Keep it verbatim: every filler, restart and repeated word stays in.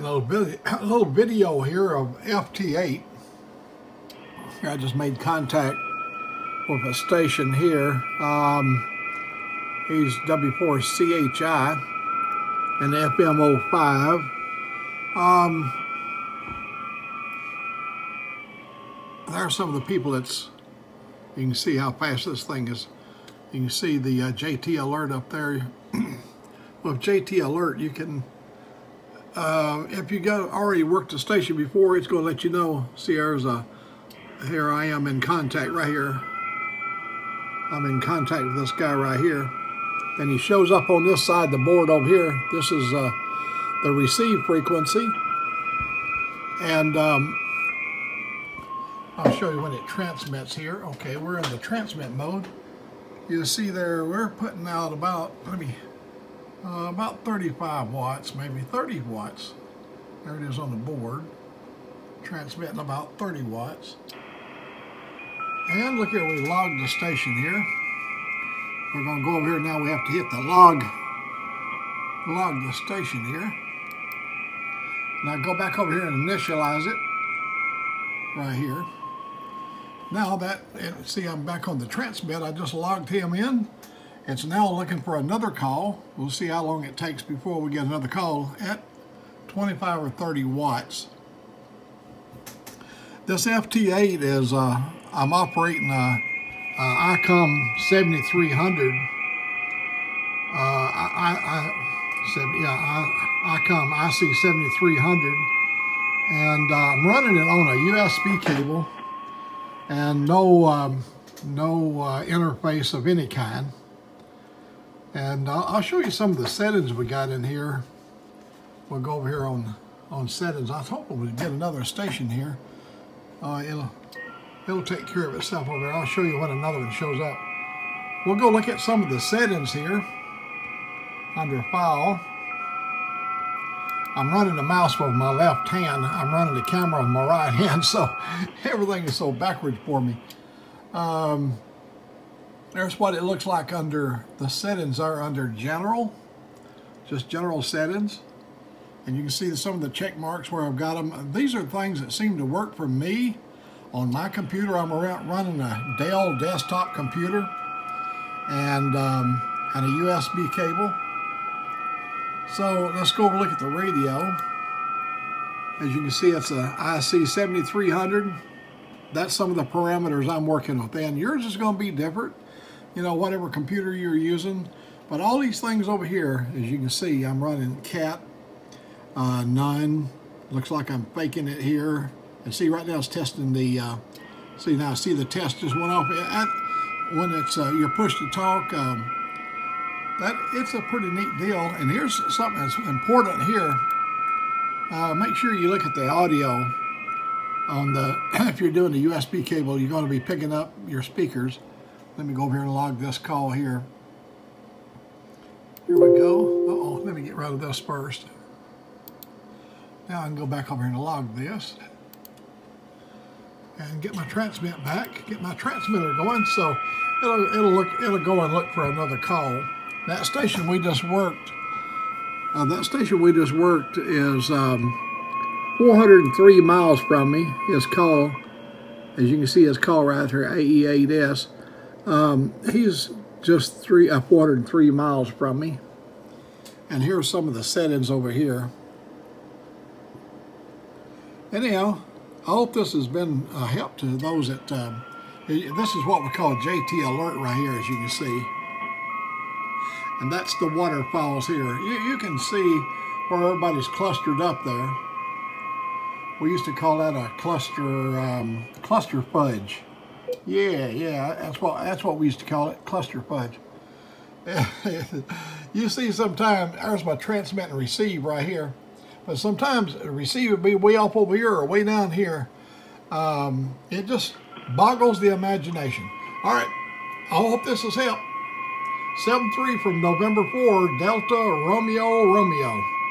making a little video here of F T eight. I just made contact with a station here. Um, he's W four C H I and F M oh five. Um, there are some of the people that's, you can see how fast this thing is. You can see the uh, J T alert up there. With J T alert, you can, uh, if you got already worked the station before, it's going to let you know. See, there's a, here I am in contact right here. I'm in contact with this guy right here. And he shows up on this side of the board over here. This is uh, the receive frequency. And um, I'll show you when it transmits here. Okay, we're in the transmit mode. You see there, we're putting out about, let me, uh, about thirty-five watts, maybe thirty watts. There it is on the board. Transmitting about thirty watts. And look here, we logged the station here. We're going to go over here now. We have to hit the log, log the station here. Now go back over here and initialize it right here. Now that, see, I'm back on the transmit. I just logged him in. It's now looking for another call. We'll see how long it takes before we get another call at twenty-five or thirty watts. This F T eight is, uh, I'm operating a, a Icom seventy-three hundred. Uh, I, I, I said, yeah, I, Icom I C seventy-three hundred. And uh, I'm running it on a U S B cable. And no, um, no uh, interface of any kind. And uh, I'll show you some of the settings we got in here. We'll go over here on on settings. I was hoping we'd get another station here. Uh, it'll it'll take care of itself over there. I'll show you when another one shows up. We'll go look at some of the settings here under File. I'm running the mouse with my left hand. I'm running the camera with my right hand, so everything is so backwards for me. Um, there's what it looks like under the settings are under General, just General Settings. And you can see some of the check marks where I've got them. These are things that seem to work for me. On my computer, I'm around running a Dell desktop computer and, um, and a U S B cable. So let's go over look at the radio. As you can see, it's a I C seventy-three hundred. That's some of the parameters I'm working with. And yours is going to be different, you know, whatever computer you're using. But all these things over here, as you can see, I'm running cat, uh, none. Looks like I'm faking it here. And see, right now it's testing the, uh, see now, see the test just went off. At, when it's, uh, you're pushed to talk, um, That, it's a pretty neat deal. And here's something that's important here. Uh, make sure you look at the audio on the, if you're doing the U S B cable, you're going to be picking up your speakers. Let me go over here and log this call here. Here we go. Uh-oh, let me get rid of this first. Now I can go back over here and log this. And get my transmit back, get my transmitter going. So it'll, it'll, look, it'll go and look for another call. That station we just worked, uh, that station we just worked is um, four hundred three miles from me. His call, as you can see his call right here, A E eight S. Um, he's just three, uh, four hundred three miles from me. And here's some of the settings over here. Anyhow, I hope this has been a help to those that, um, this is what we call J T alert right here, as you can see. And that's the waterfalls here. You, you can see where everybody's clustered up there. We used to call that a cluster, um, cluster fudge. Yeah, yeah, that's what that's what we used to call it, cluster fudge. You see, sometimes there's my transmit and receive right here, but sometimes the receive would be way off over here or way down here. Um, it just boggles the imagination. All right, I hope this has helped. seven three from November four, Delta Romeo Romeo.